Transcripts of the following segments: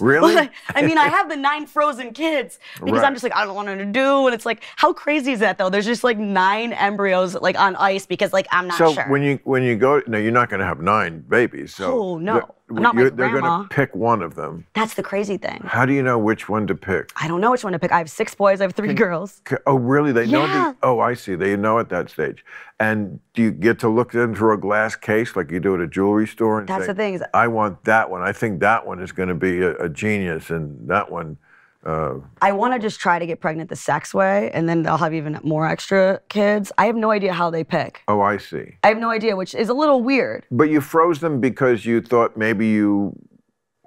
Really? But, I mean, I have the 9 frozen kids because I'm just like, I don't want her to do. And it's like, how crazy is that though? There's just like 9 embryos like on ice because like I'm not sure. So when you go, no, you're not going to have 9 babies. So oh no, I'm not my grandma. They're going to pick one of them. That's the crazy thing. How do you know which one to pick? I don't know which one to pick. I have 6 boys. I have 3 girls. Oh really? They know. Yeah. Oh, I see. They know at that stage. And do you get to look them through a glass case like you do at a jewelry store? And that's say, the thing. I want that one. I think that one is going to be a genius, and that one. I want to just try to get pregnant the sex way, and then I'll have even more extra kids. I have no idea how they pick. Oh, I see. I have no idea, which is a little weird. But you froze them because you thought maybe you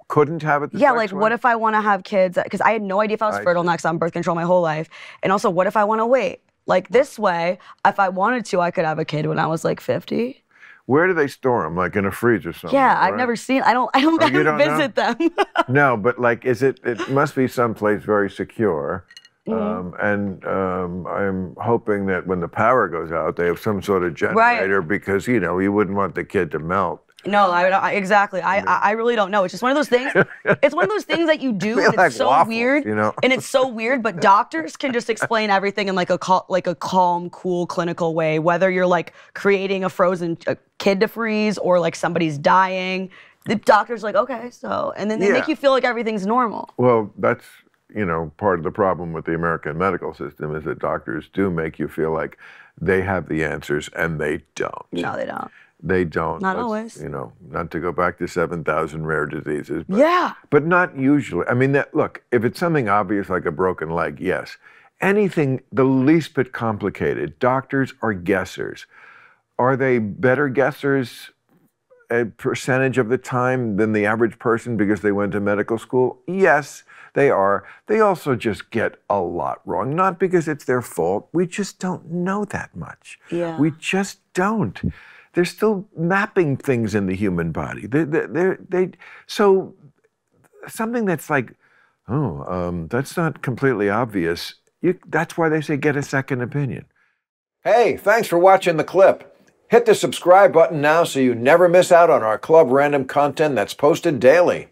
couldn't have it the sex way? Yeah, like what if I want to have kids? Because I had no idea if I was fertile next. I'm birth control my whole life. And also, what if I want to wait? Like this way, if I wanted to, I could have a kid when I was like 50. Where do they store them? Like in a freezer or something? Yeah, I've never seen. I don't visit them. No, but like, is it? It must be someplace very secure. I'm hoping that when the power goes out, they have some sort of generator because you know you wouldn't want the kid to melt. No, exactly. I really don't know. It's just one of those things. It's one of those things that you do, and it's like so waffles, weird. You know? And it's so weird, but doctors can just explain everything in like a calm, cool, clinical way. Whether you're like creating a frozen kid to freeze or like somebody's dying, the doctor's like, okay, so, and then they make you feel like everything's normal. Well, that's you know part of the problem with the American medical system is that doctors do make you feel like they have the answers, and they don't. No, they don't. They don't. Not always. You know, not to go back to 7,000 rare diseases. But, yeah. But not usually. I mean, that, look, if it's something obvious like a broken leg, yes. Anything the least bit complicated, doctors are guessers. Are they better guessers a percentage of the time than the average person because they went to medical school? Yes, they are. They also just get a lot wrong. Not because it's their fault. We just don't know that much. Yeah. We just don't. They're still mapping things in the human body. So something that's like, oh, that's not completely obvious. That's why they say get a second opinion. Hey, thanks for watching the clip. Hit the subscribe button now so you never miss out on our Club Random content that's posted daily.